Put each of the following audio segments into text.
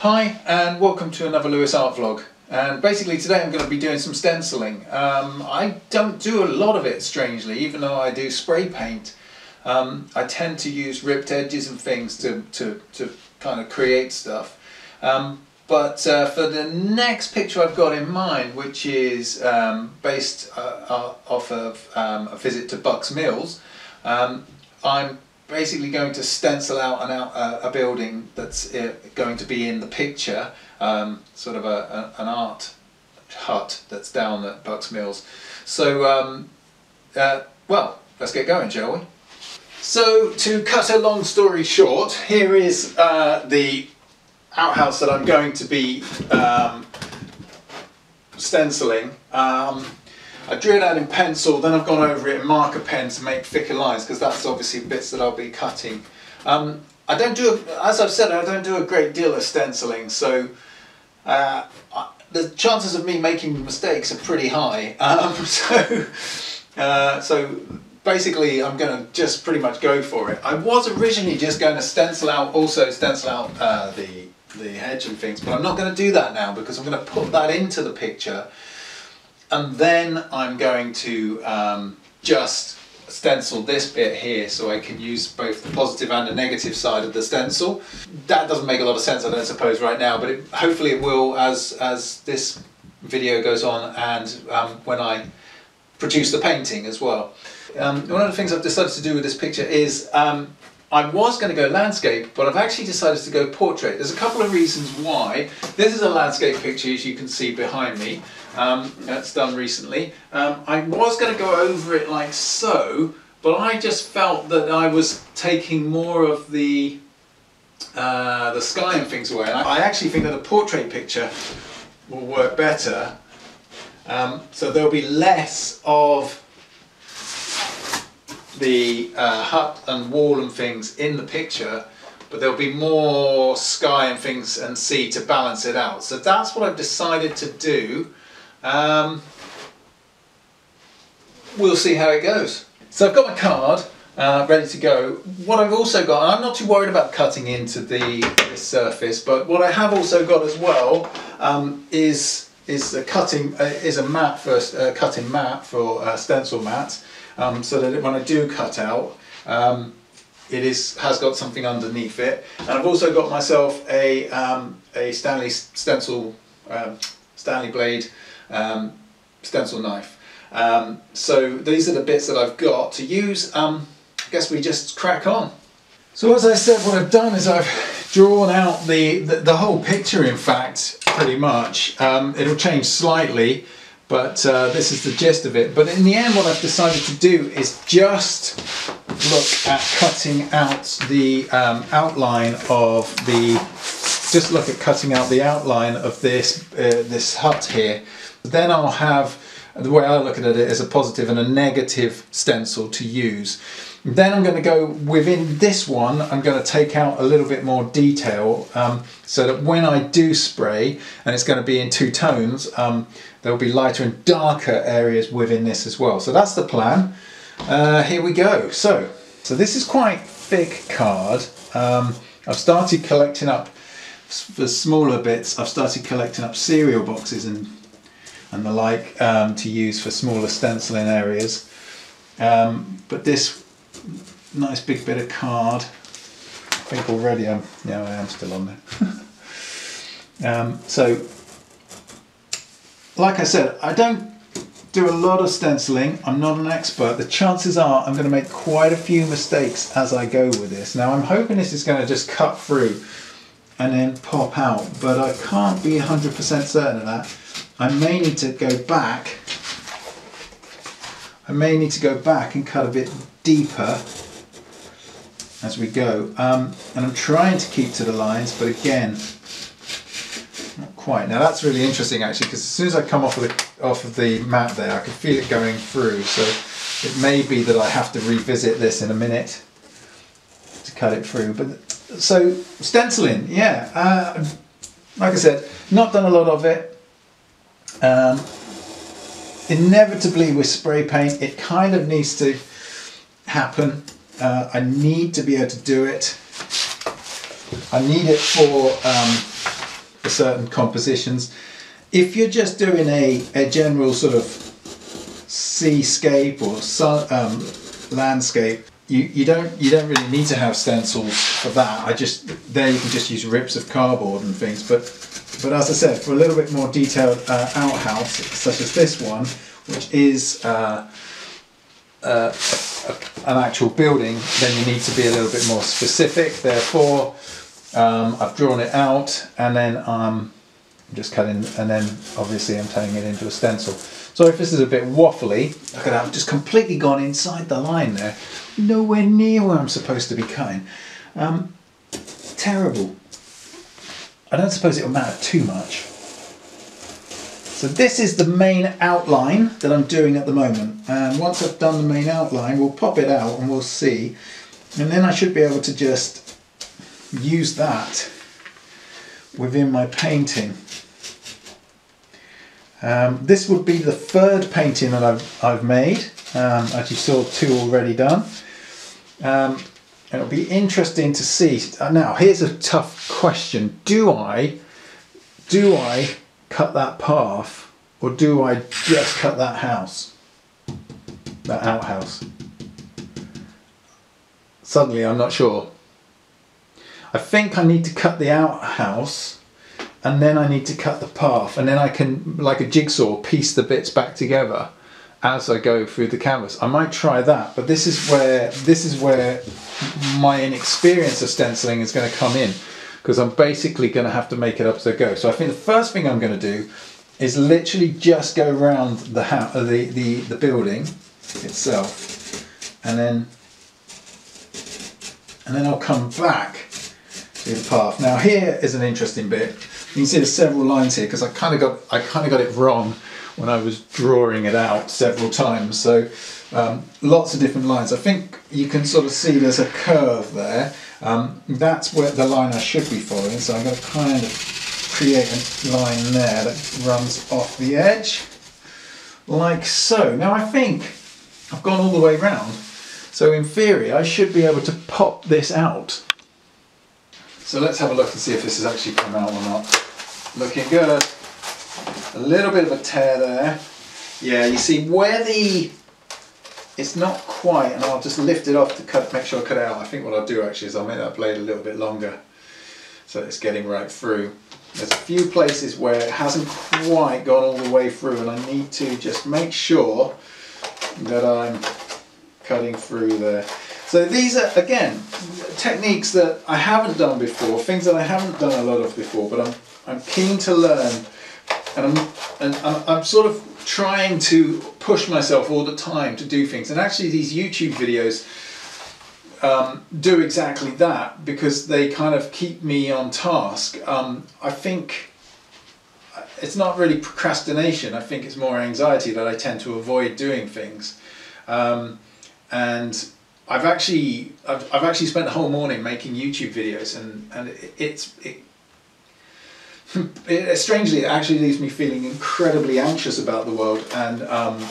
Hi and welcome to another Lewis Art vlog, and basically today I'm going to be doing some stenciling. I don't do a lot of it, strangely, even though I do spray paint. I tend to use ripped edges and things to kind of create stuff. But for the next picture I've got in mind, which is based off of a visit to Buck's Mills, I'm basically going to stencil out a building that's going to be in the picture, sort of an art hut that's down at Buck's Mills. So, well, let's get going, shall we? So, to cut a long story short, here is the outhouse that I'm going to be stenciling. I drew it out in pencil, then I've gone over it in marker pen to make thicker lines, because that's obviously bits that I'll be cutting. As I've said, I don't do a great deal of stenciling, so the chances of me making mistakes are pretty high. So basically I'm going to just pretty much go for it. I was originally just going to also stencil out the hedge and things, but I'm not going to do that now, because I'm going to put that into the picture. And then I'm going to just stencil this bit here, so I can use both the positive and the negative side of the stencil. That doesn't make a lot of sense, I don't suppose, right now, but hopefully it will as this video goes on, and when I produce the painting as well. One of the things I've decided to do with this picture is I was going to go landscape, but I've actually decided to go portrait. There's a couple of reasons why. This is a landscape picture, as you can see behind me, that's done recently. I was going to go over it like so, but I just felt that I was taking more of the sky and things away. And I actually think that a portrait picture will work better, so there'll be less of the hut and wall and things in the picture, but there'll be more sky and things and sea to balance it out. So that's what I've decided to do. We'll see how it goes. So I've got my card ready to go. What I've also got, and I'm not too worried about cutting into this surface, but what I have also got as well is a cutting map for stencil mats. So that when I do cut out, it has got something underneath it. And I've also got myself a Stanley stencil, Stanley blade stencil knife. So these are the bits that I've got to use. I guess we just crack on. So as I said, what I've done is I've drawn out the whole picture, in fact, pretty much. It'll change slightly, but this is the gist of it. But in the end, what I've decided to do is just look at cutting out the outline of the, just look at cutting out the outline of this hut here. Then I'll have, the way I look at it is a positive and a negative stencil to use. Then I'm going to go within this one, I'm going to take out a little bit more detail, so that when I do spray, and it's going to be in two tones, there'll be lighter and darker areas within this as well. So that's the plan. Here we go. So this is quite thick card. I've started collecting up the smaller bits. I've started collecting up cereal boxes and the like, to use for smaller stenciling areas. But this nice big bit of card, I think already I am still on there. So like I said, I don't do a lot of stenciling, I'm not an expert. The chances are I'm going to make quite a few mistakes as I go with this. Now I'm hoping this is going to just cut through and then pop out, but I can't be 100% certain of that. I may need to go back. I may need to go back and cut a bit deeper as we go. And I'm trying to keep to the lines, but again, not quite. Now that's really interesting, actually, because as soon as I come off of the mat there, I can feel it going through. So it may be that I have to revisit this in a minute to cut it through. But so stenciling, yeah. Like I said, not done a lot of it. Inevitably with spray paint it kind of needs to happen. I need to be able to do it. I need it for certain compositions. If you're just doing a general sort of seascape or landscape, you don't really need to have stencils for that. There you can just use rips of cardboard and things. But as I said, for a little bit more detailed outhouse, such as this one, which is an actual building, then you need to be a little bit more specific. Therefore, I've drawn it out, and then I'm just cutting, and then obviously I'm turning it into a stencil. So if this is a bit waffly, look at that, I've just completely gone inside the line there, nowhere near where I'm supposed to be cutting. Terrible. I don't suppose it will matter too much. So this is the main outline that I'm doing at the moment, and once I've done the main outline, we'll pop it out and we'll see, and then I should be able to just use that within my painting. This would be the third painting that I've made. As you saw, two already done. It'll be interesting to see. Now, here's a tough question. Do I cut that path, or do I just cut that house? That outhouse? Suddenly I'm not sure. I think I need to cut the outhouse, and then I need to cut the path, and then I can, like a jigsaw, piece the bits back together as I go through the canvas. I might try that, but this is where my inexperience of stenciling is going to come in, because I'm basically going to have to make it up as I go. So I think the first thing I'm going to do is literally just go around the house, the building itself, and then I'll come back to the path. Now here is an interesting bit. You can see there's several lines here because I kind of got it wrong when I was drawing it out several times. So lots of different lines. I think you can sort of see there's a curve there. That's where the line I should be following. So I'm going to kind of create a line there that runs off the edge, like so. Now I think I've gone all the way around. So in theory, I should be able to pop this out. So let's have a look and see if this has actually come out or not. Looking good. A little bit of a tear there. Yeah, you see where the... It's not quite, and I'll just lift it off to cut, make sure I cut it out. I think what I'll do actually is I'll make that blade a little bit longer so it's getting right through. There's a few places where it hasn't quite gone all the way through, and I need to just make sure that I'm cutting through there. So these are, again, techniques that I haven't done before, things that I haven't done a lot of before, but I'm keen to learn, and I'm sort of trying to push myself all the time to do things. And actually these YouTube videos do exactly that, because they kind of keep me on task. I think it's not really procrastination, I think it's more anxiety that I tend to avoid doing things. And I've actually spent the whole morning making YouTube videos, and it strangely, it actually leaves me feeling incredibly anxious about the world, and I'm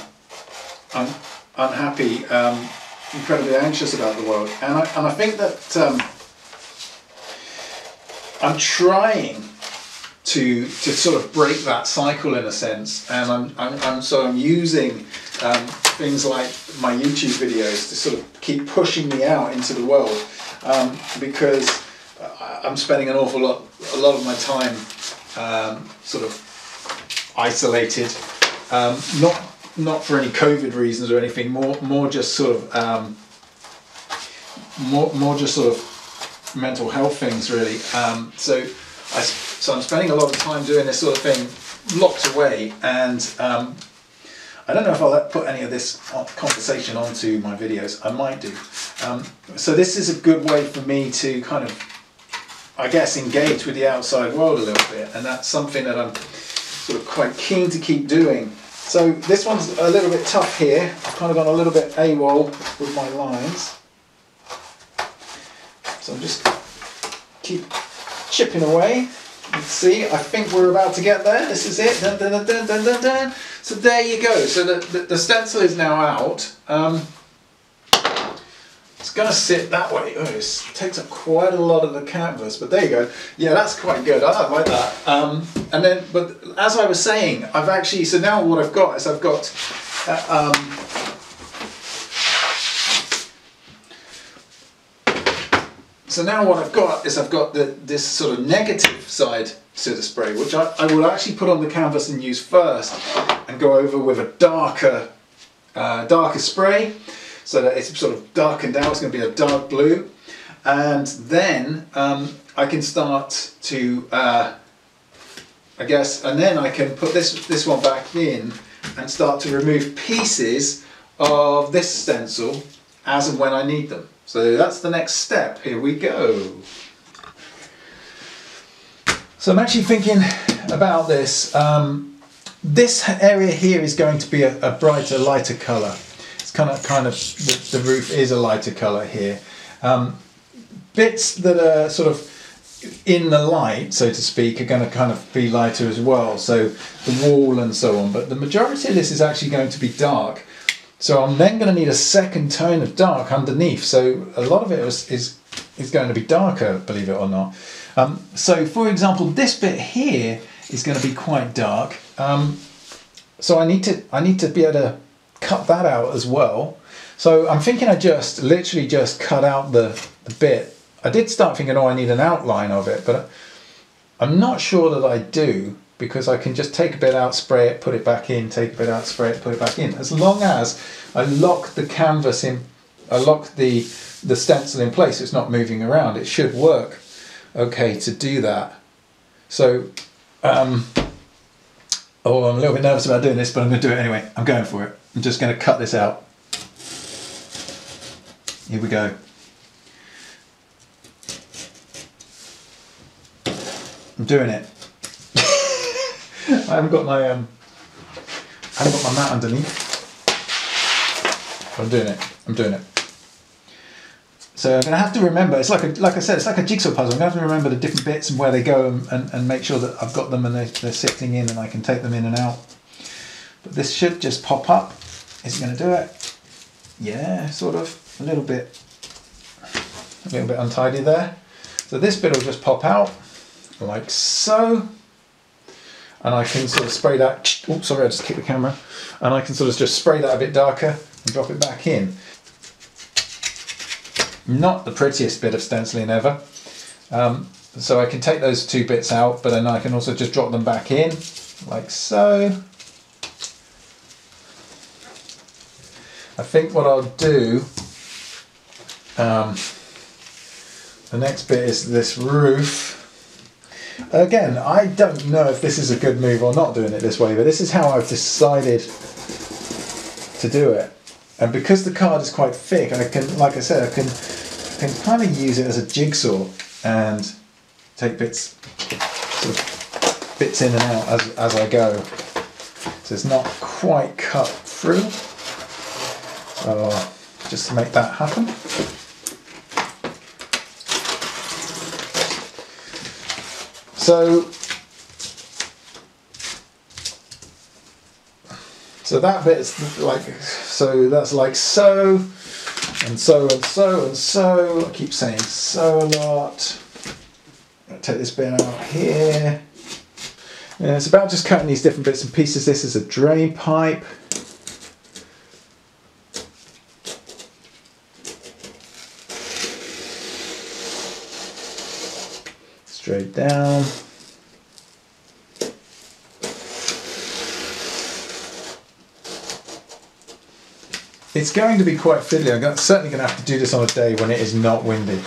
unhappy, incredibly anxious about the world. And I think that I'm trying to sort of break that cycle in a sense, and so I'm using things like my YouTube videos to sort of keep pushing me out into the world, because I'm spending an awful lot, of my time sort of isolated, not for any COVID reasons or anything, more just sort of more just sort of mental health things really. So I'm spending a lot of time doing this sort of thing locked away, and I don't know if I'll put any of this conversation onto my videos. I might do. So this is a good way for me to kind of, I guess, engage with the outside world a little bit, and that's something that I'm sort of quite keen to keep doing. So this one's a little bit tough here. I've kind of gone a little bit AWOL with my lines. So I'm just keep chipping away. Let's see, I think we're about to get there. This is it. Dun, dun, dun, dun, dun, dun, dun. So there you go. So the stencil is now out. Let's going to sit that way. Oh, it takes up quite a lot of the canvas, but there you go. Yeah, that's quite good. I like that. And then, but as I was saying, I've actually, so now what I've got is I've got so now what I've got is I've got this sort of negative side to the spray, which I will actually put on the canvas and use first, and go over with a darker, darker spray, so that it's sort of darkened out. It's going to be a dark blue, and then I can start to, I guess, and then I can put this one back in and start to remove pieces of this stencil as and when I need them. So that's the next step. Here we go. So I'm actually thinking about this. This area here is going to be a brighter, lighter color. It's kind of the roof is a lighter color here. Bits that are sort of in the light, so to speak, are going to kind of be lighter as well. So the wall and so on. But the majority of this is actually going to be dark. So I'm then going to need a second tone of dark underneath. So a lot of it is going to be darker, believe it or not. So for example, this bit here is going to be quite dark. So I need to be able to cut that out as well. So I'm thinking I just literally just cut out the bit. I did start thinking, oh, I need an outline of it, but I'm not sure that I do, because I can just take a bit out, spray it, put it back in, take a bit out, spray it, put it back in. As long as I lock the canvas in, I lock the stencil in place, it's not moving around, it should work okay to do that. So, oh, I'm a little bit nervous about doing this, but I'm going to do it anyway. I'm going for it. I'm just going to cut this out. Here we go. I'm doing it. I haven't got my mat underneath. But I'm doing it. I'm doing it. So I'm going to have to remember. It's like I said, it's like a jigsaw puzzle. I'm going to have to remember the different bits and where they go, and make sure that I've got them and they're sitting in, and I can take them in and out. But this should just pop up. Is it going to do it? Yeah, sort of. A little bit untidy there. So this bit will just pop out like so. And I can sort of spray that, oops, sorry, I just kicked the camera. And I can sort of just spray that a bit darker and drop it back in. Not the prettiest bit of stenciling ever. So I can take those two bits out, but then I can also just drop them back in, like so. I think what I'll do, the next bit is this roof. Again, I don't know if this is a good move or not, doing it this way, but this is how I've decided to do it. And because the card is quite thick, I can, like I said, I can kind of use it as a jigsaw and take bits, sort of bits in and out as I go. So it's not quite cut through. So just to make that happen. So that bit's like, so that's like so, and so, and so, and so. I keep saying so a lot. I'm gonna take this bit out here. And it's about just cutting these different bits and pieces. This is a drain pipe. Straight down. It's going to be quite fiddly. I'm certainly going to have to do this on a day when it is not windy.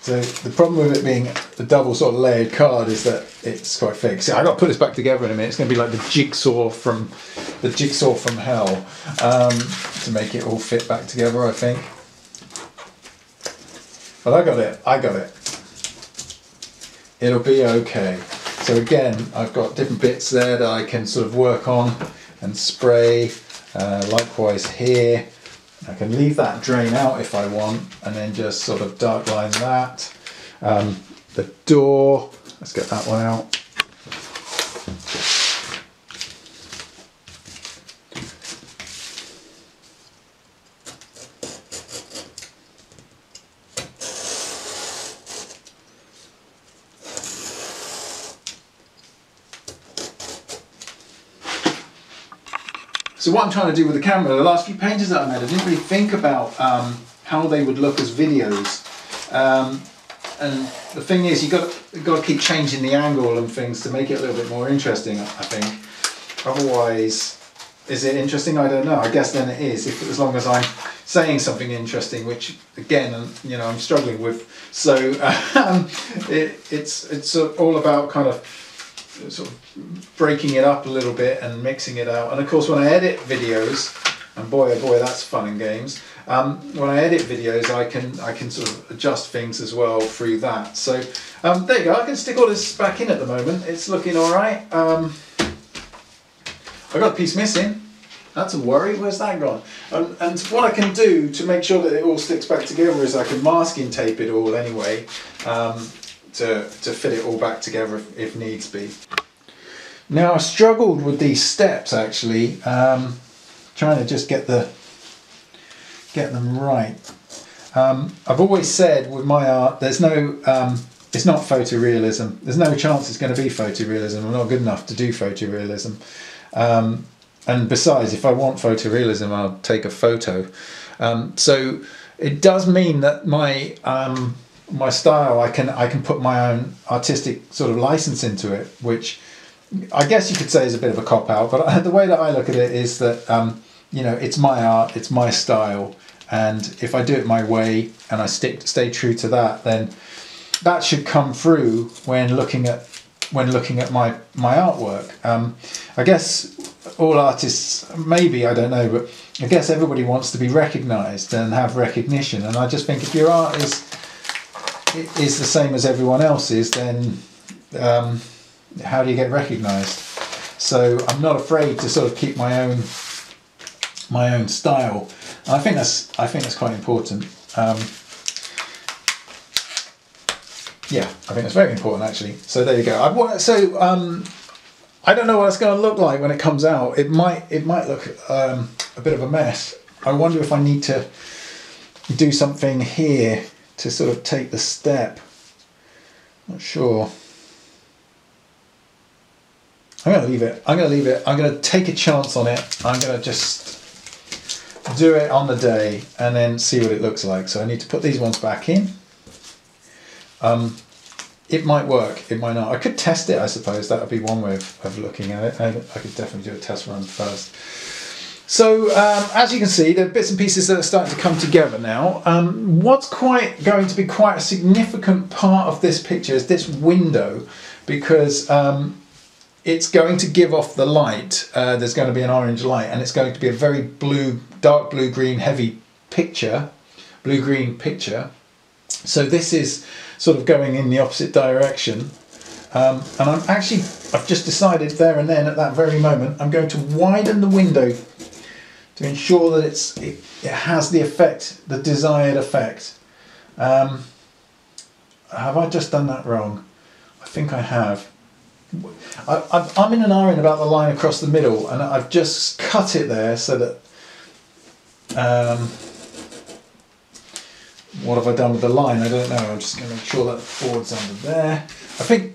So the problem with it being the double sort of layered card is that it's quite thick. See, I've got to put this back together in a minute. It's going to be like the jigsaw from hell, to make it all fit back together, I think. But I got it. I got it. It'll be okay. So again, I've got different bits there that I can sort of work on and spray. Likewise here. I can leave that drain out if I want, and then just sort of dark line that. The door, Let's get that one out. So what I'm trying to do with the camera, the last few pages that I made, I didn't really think about how they would look as videos. And the thing is, you've got to keep changing the angle and things to make it a little bit more interesting, I think. Otherwise, is it interesting? I don't know. I guess then it is, if, as long as I'm saying something interesting, which again, you know, I'm struggling with. So it's all about kind of sort of breaking it up a little bit and mixing it out. And of course, when I edit videos, and boy oh boy, that's fun and games. When I edit videos, I can sort of adjust things as well through that. So there you go. I can stick all this back in at the moment. It's looking all right. I've got a piece missing. That's a worry. Where's that gone? And what I can do to make sure that it all sticks back together is I can masking tape it all anyway. To fit it all back together if needs be. Now, I struggled with these steps actually, trying to just get them right. I've always said with my art, there's no, it's not photorealism. There's no chance it's going to be photorealism. I'm not good enough to do photorealism. And besides, if I want photorealism, I'll take a photo. So it does mean that my my style, I can put my own artistic sort of license into it, which I guess you could say is a bit of a cop-out, but the way that I look at it is that you know, it's my art, it's my style, and if I do it my way and I stay true to that, then that should come through when looking at my artwork. I guess all artists, maybe, I don't know, but I guess everybody wants to be recognized and have recognition, and I just think if your art is the same as everyone else's, then how do you get recognized? So I'm not afraid to sort of keep my own style, and I think that's quite important. Yeah, I think that's very important actually. So there you go. I don't know what it's going to look like when it comes out. It might look a bit of a mess. I wonder if I need to do something here to sort of take the step. Not sure. I'm gonna leave it. I'm gonna take a chance on it. I'm gonna just do it on the day and then see what it looks like. So I need to put these ones back in. It might work, it might not. I could test it, I suppose. That would be one way of looking at it. I could definitely do a test run first. So as you can see, there are bits and pieces that are starting to come together now. What's going to be quite a significant part of this picture is this window, because it's going to give off the light. There's going to be an orange light, and it's going to be a very blue, dark blue green heavy picture, blue green picture. So this is sort of going in the opposite direction. And I've just decided there and then at that very moment, I'm going to widen the window to ensure that it has the effect, the desired effect. Have I just done that wrong? I think I have. I'm in an iron about the line across the middle, and I've just cut it there so that, what have I done with the line? I don't know. I'm just going to make sure that the board's under there. I think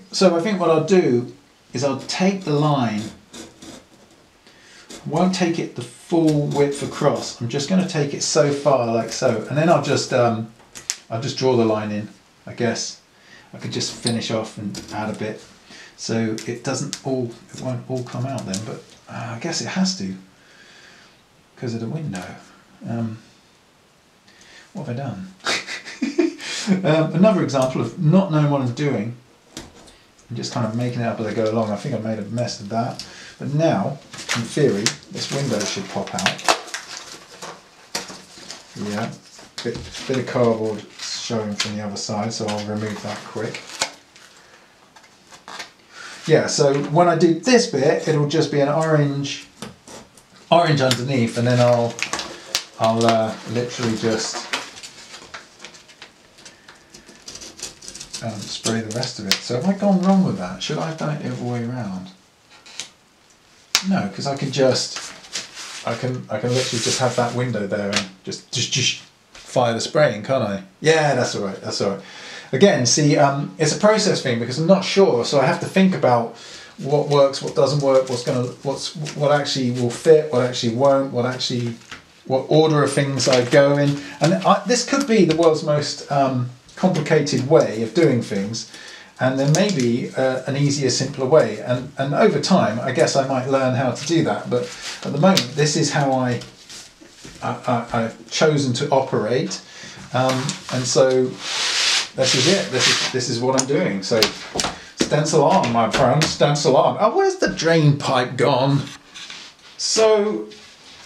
what I'll do is I'll take the line. I won't take it the full width across. I'm just going to take it so far, like so, and then I'll just draw the line in. I guess I could just finish off and add a bit, so it won't all come out then. But I guess it has to because of the window. What have I done? Another example of not knowing what I'm doing. I'm just kind of making it up as I go along. I think I made a mess of that. But now, in theory, this window should pop out. Yeah, bit of cardboard showing from the other side, so I'll remove that quick. Yeah, so when I do this bit, it'll just be an orange underneath, and then I'll literally just spray the rest of it. So have I gone wrong with that? Should I have done it the other way around? No, because I can just, I can literally just have that window there and just fire the spraying, can't I? Yeah, that's all right, that's all right. Again, see, it's a process thing because I'm not sure, so I have to think about what works, what doesn't work, what actually will fit, what actually won't, what order of things I go in. And this could be the world's most complicated way of doing things, and there may be an easier, simpler way, and over time I guess I might learn how to do that, but at the moment this is how I've chosen to operate, and so this is it, this is what I'm doing. So stencil on, my friend, stencil on. Oh, where's the drain pipe gone? So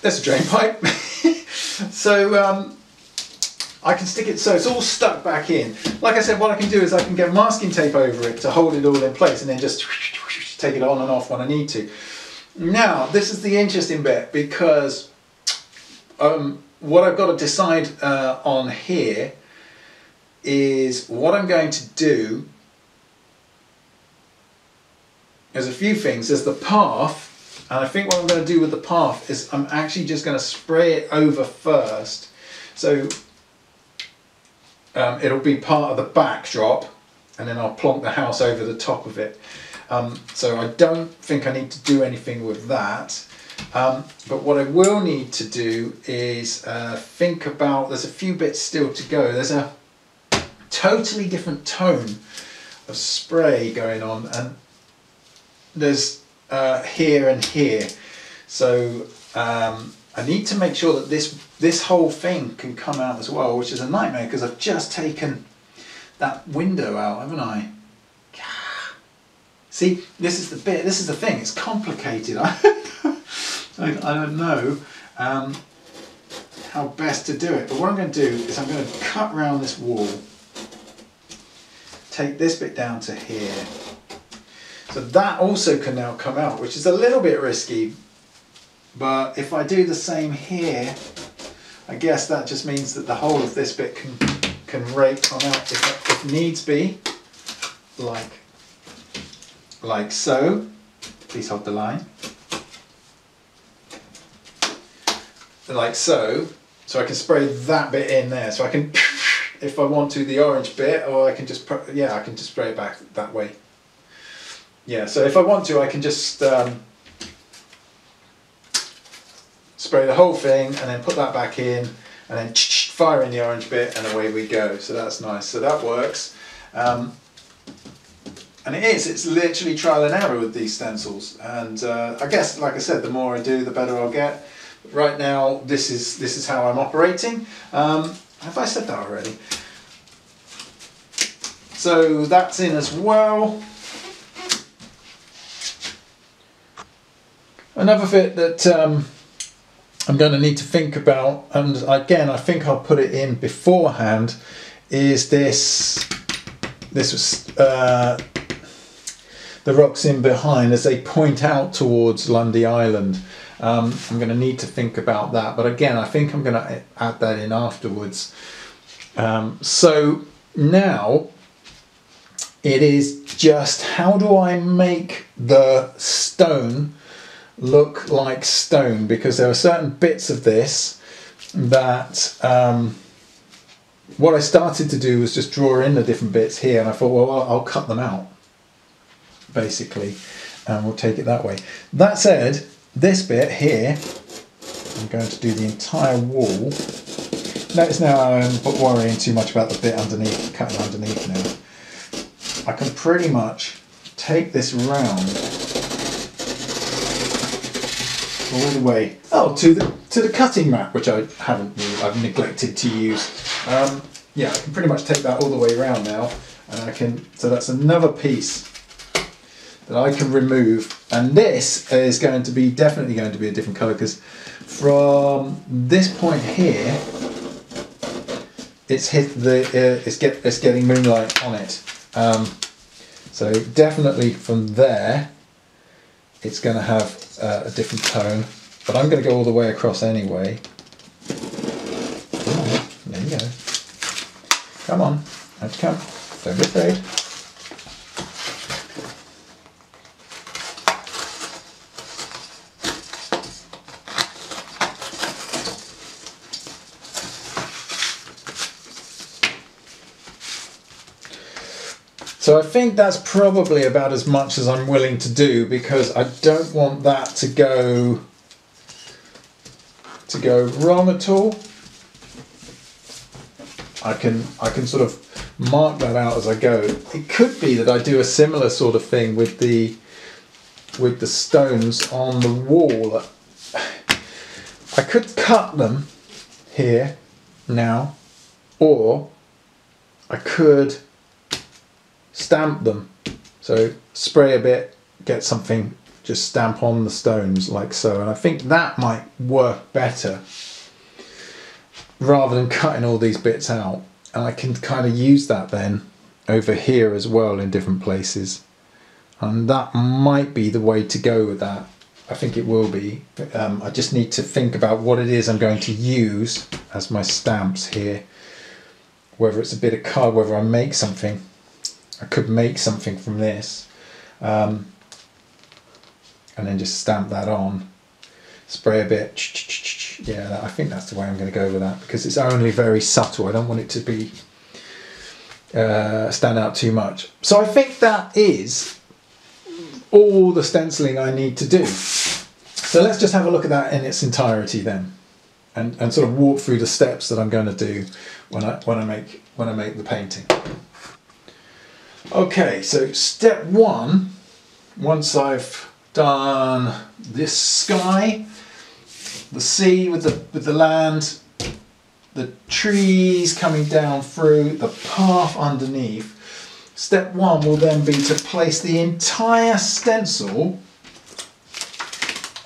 there's a drain pipe. So I can stick it so it's all stuck back in. Like I said, what I can do is I can get masking tape over it to hold it all in place and then just take it on and off when I need to. Now, this is the interesting bit because what I've got to decide on here is what I'm going to do. There's a few things. There's the path, and I think what I'm going to do with the path is I'm actually just going to spray it over first. So it'll be part of the backdrop, and then I'll plonk the house over the top of it. So I don't think I need to do anything with that. But what I will need to do is think about, there's a few bits still to go. There's a totally different tone of spray going on, and there's here and here. So I need to make sure that this whole thing can come out as well, which is a nightmare because I've just taken that window out, haven't I? See, this is the bit, this is the thing, it's complicated. I don't know how best to do it, but what I'm going to do is I'm going to cut round this wall, take this bit down to here. So that also can now come out, which is a little bit risky. But if I do the same here, I guess that just means that the whole of this bit can rake on out if needs be, like so. Please hold the line. Like so. So I can spray that bit in there. So I can, if I want to, the orange bit, or I can just, yeah, I can just spray it back that way. Yeah, so if I want to, I can just spray the whole thing and then put that back in and then fire in the orange bit and away we go. So that's nice, so that works. And it's literally trial and error with these stencils. And I guess, like I said, the more I do, the better I'll get. But right now, this is how I'm operating. Have I said that already? So that's in as well. Another bit that I'm going to need to think about, and again I think I'll put it in beforehand, is this was the rocks in behind as they point out towards Lundy Island. I'm going to need to think about that, but again I think I'm going to add that in afterwards. So now it is just how do I make the stone look like stone, because there are certain bits of this that what I started to do was just draw in the different bits here, and I thought, well, I'll cut them out basically and we'll take it that way. That said, this bit here I'm going to do the entire wall. Notice now I'm not worrying too much about the bit underneath, cutting underneath. Now I can pretty much take this round all the way to the cutting mat, which I haven't, I've neglected to use. Yeah, I can pretty much take that all the way around now, and I can, so that's another piece that I can remove, and this is going to be definitely going to be a different color, because from this point here it's hit the it's getting moonlight on it, so definitely from there it's going to have a different tone, but I'm going to go all the way across anyway. Ooh, there you go. Come on, have to come. So this side. So I think that's probably about as much as I'm willing to do, because I don't want that to go wrong at all. I can sort of mark that out as I go. It could be that I do a similar sort of thing with the stones on the wall. I could cut them here now, or I could stamp them. So spray a bit, get something, just stamp on the stones like so, and I think that might work better rather than cutting all these bits out. And I can kind of use that then over here as well in different places, and that might be the way to go with that. I think it will be. I just need to think about what it is I'm going to use as my stamps here, whether it's a bit of card, whether I make something. I could make something from this, and then just stamp that on, spray a bit. Yeah, I think that's the way I'm going to go with that, because it's only very subtle. I don't want it to be stand out too much. So I think that is all the stenciling I need to do. So let's just have a look at that in its entirety then, and sort of walk through the steps that I'm going to do when I make the painting. Okay, so step one, once I've done this sky, the sea with the land, the trees coming down through, the path underneath, step one will then be to place the entire stencil,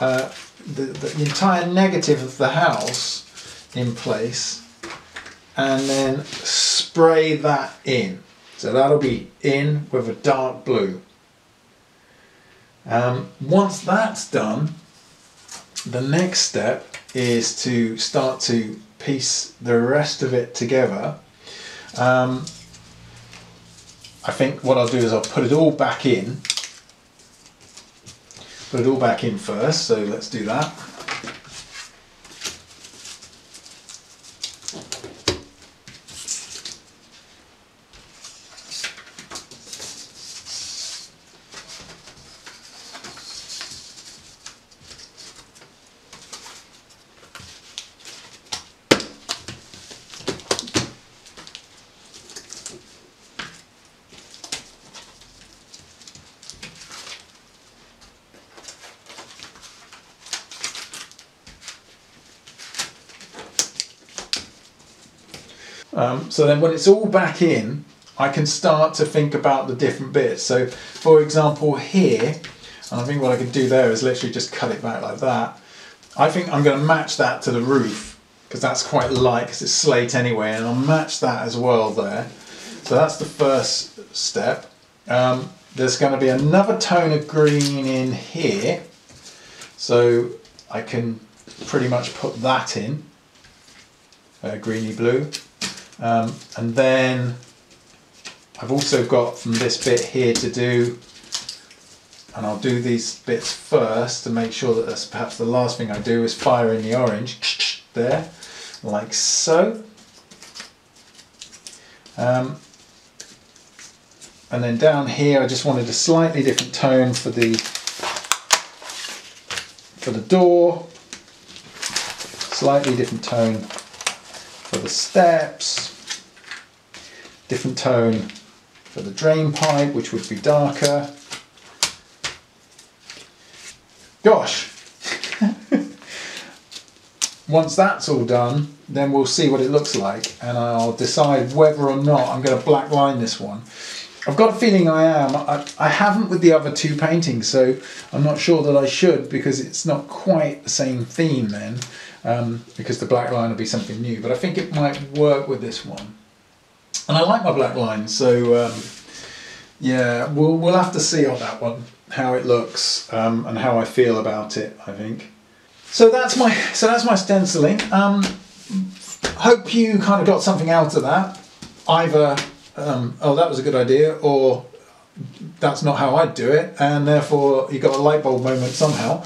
the entire negative of the house in place, and then spray that in. So that'll be in with a dark blue. Once that's done, the next step is to start to piece the rest of it together. I think what I'll do is I'll put it all back in first. So let's do that. So then when it's all back in, I can start to think about the different bits. So for example here, and I think what I could do there is literally just cut it back like that. I think I'm going to match that to the roof, because that's quite light, because it's slate anyway, and I'll match that as well there. So that's the first step. There's going to be another tone of green in here, so I can pretty much put that in, greeny blue. And then I've also got from this bit here to do, and I'll do these bits first to make sure that that's perhaps the last thing I do, is fire in the orange there, like so. And then down here I just wanted a slightly different tone for the door, slightly different tone for the steps, different tone for the drain pipe, which would be darker. Gosh! Once that's all done, then we'll see what it looks like, and I'll decide whether or not I'm going to black line this one. I've got a feeling I am. I haven't with the other two paintings, so I'm not sure that I should, because it's not quite the same theme then. Because the black line will be something new, but I think it might work with this one. And I like my black line, so yeah, we'll have to see on that one how it looks and how I feel about it, I think. So that's my stenciling. Hope you kind of got something out of that, either oh, that was a good idea, or that's not how I'd do it, and therefore you got a light bulb moment somehow.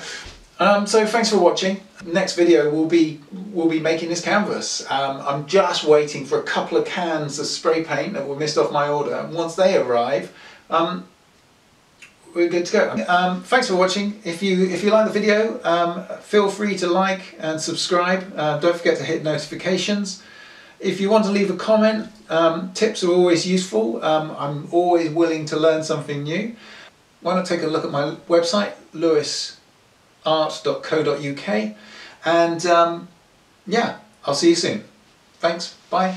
So thanks for watching. Next video we'll be making this canvas. I'm just waiting for a couple of cans of spray paint that were missed off my order, and once they arrive, we're good to go. Thanks for watching. If you like the video, feel free to like and subscribe. Don't forget to hit notifications. If you want to leave a comment, tips are always useful. I'm always willing to learn something new. Why not take a look at my website, lewisart.co.uk, and yeah, I'll see you soon. Thanks, bye.